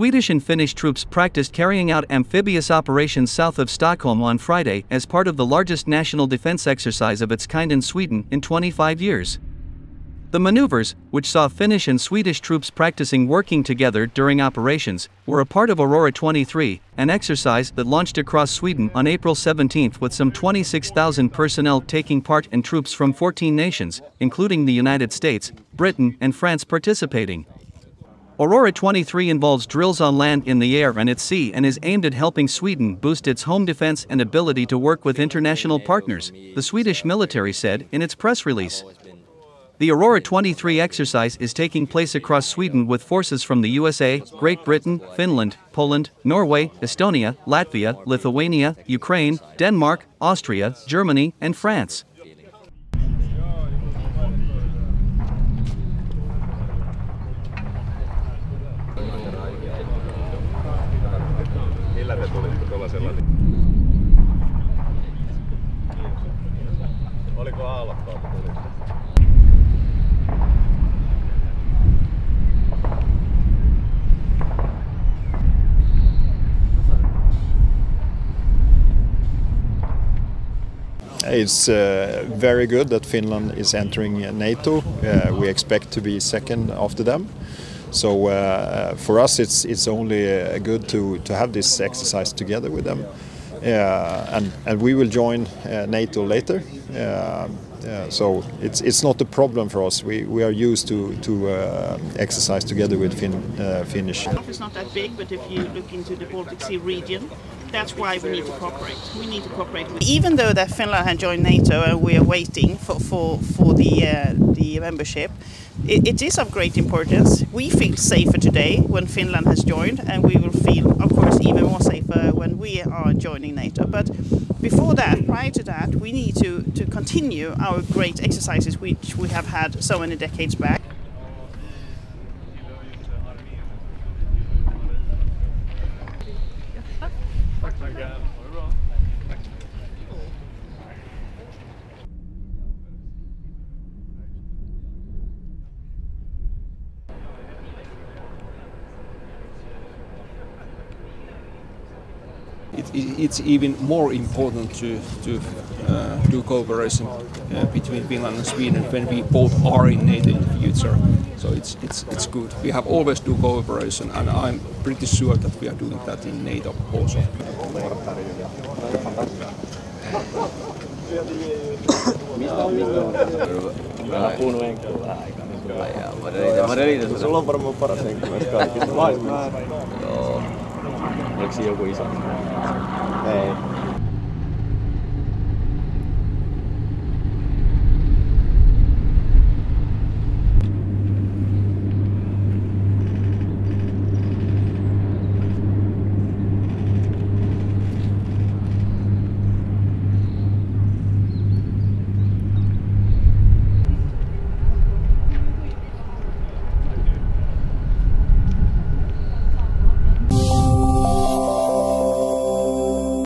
Swedish and Finnish troops practiced carrying out amphibious operations south of Stockholm on Friday as part of the largest national defense exercise of its kind in Sweden in 25 years. The maneuvers, which saw Finnish and Swedish troops practicing working together during operations, were a part of Aurora 23, an exercise that launched across Sweden on April 17 with some 26,000 personnel taking part and troops from 14 nations, including the United States, Britain, and France participating. Aurora 23 involves drills on land, in the air, and at sea, and is aimed at helping Sweden boost its home defense and ability to work with international partners, the Swedish military said in its press release. The Aurora 23 exercise is taking place across Sweden with forces from the USA, Great Britain, Finland, Poland, Norway, Estonia, Latvia, Lithuania, Ukraine, Denmark, Austria, Germany, and France. Oliko aallokkaa, kun tulitte? It's very good that Finland is entering NATO. We expect to be second after them. So for us, it's only good to have this exercise together with them, and we will join NATO later. So it's not a problem for us. We are used to exercise together with Finnish. It's not that big, but if you look into the Baltic Sea region, that's why we need to cooperate. We need to cooperate. Even though that Finland had joined NATO and we are waiting for the membership, it is of great importance. We feel safer today when Finland has joined, and we will feel, of course, even more safer when we are joining NATO. But before that, prior to that, we need to continue our great exercises which we have had so many decades back. It's even more important to do cooperation between Finland and Sweden when we both are in NATO in the future. So it's good. We have always do cooperation, and I'm pretty sure that we are doing that in NATO also. Oliko siinä joku iso? Ei.